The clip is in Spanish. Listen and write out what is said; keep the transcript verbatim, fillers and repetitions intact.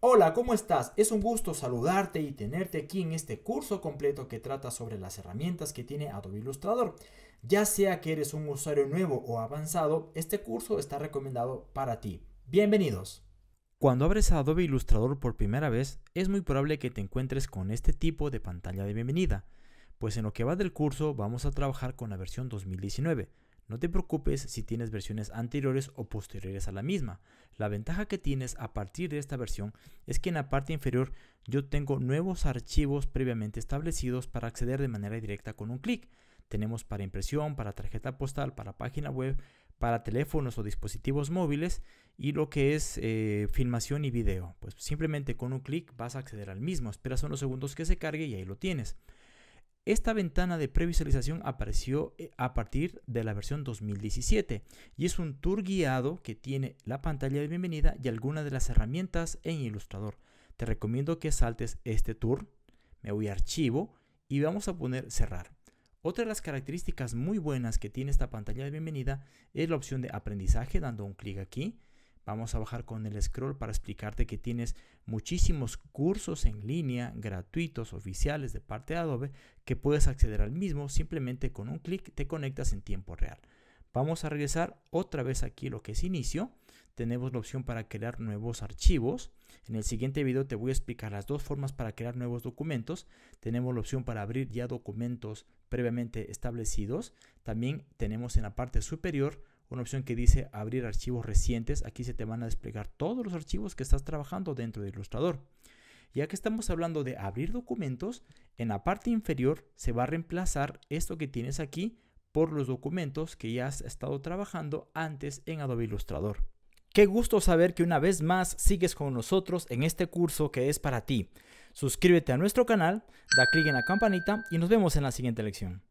Hola, ¿cómo estás? Es un gusto saludarte y tenerte aquí en este curso completo que trata sobre las herramientas que tiene Adobe Illustrator. Ya sea que eres un usuario nuevo o avanzado, este curso está recomendado para ti. ¡Bienvenidos! Cuando abres a Adobe Illustrator por primera vez, es muy probable que te encuentres con este tipo de pantalla de bienvenida. Pues en lo que va del curso vamos a trabajar con la versión dos mil diecinueve. No te preocupes si tienes versiones anteriores o posteriores a la misma. La ventaja que tienes a partir de esta versión es que en la parte inferior yo tengo nuevos archivos previamente establecidos para acceder de manera directa con un clic. Tenemos para impresión, para tarjeta postal, para página web, para teléfonos o dispositivos móviles y lo que es eh, filmación y video. Pues simplemente con un clic vas a acceder al mismo. Esperas unos segundos que se cargue y ahí lo tienes. Esta ventana de previsualización apareció a partir de la versión dos mil diecisiete y es un tour guiado que tiene la pantalla de bienvenida y algunas de las herramientas en Illustrator. Te recomiendo que saltes este tour, me voy a archivo y vamos a poner cerrar. Otra de las características muy buenas que tiene esta pantalla de bienvenida es la opción de aprendizaje, dando un clic aquí. Vamos a bajar con el scroll para explicarte que tienes muchísimos cursos en línea, gratuitos, oficiales de parte de Adobe, que puedes acceder al mismo, simplemente con un clic te conectas en tiempo real. Vamos a regresar otra vez aquí lo que es inicio, tenemos la opción para crear nuevos archivos. En el siguiente video te voy a explicar las dos formas para crear nuevos documentos. Tenemos la opción para abrir ya documentos previamente establecidos. También tenemos en la parte superior una opción que dice abrir archivos recientes. Aquí se te van a desplegar todos los archivos que estás trabajando dentro de Illustrator. Ya que estamos hablando de abrir documentos, en la parte inferior se va a reemplazar esto que tienes aquí por los documentos que ya has estado trabajando antes en Adobe Illustrator. Qué gusto saber que una vez más sigues con nosotros en este curso que es para ti. Suscríbete a nuestro canal, da clic en la campanita y nos vemos en la siguiente lección.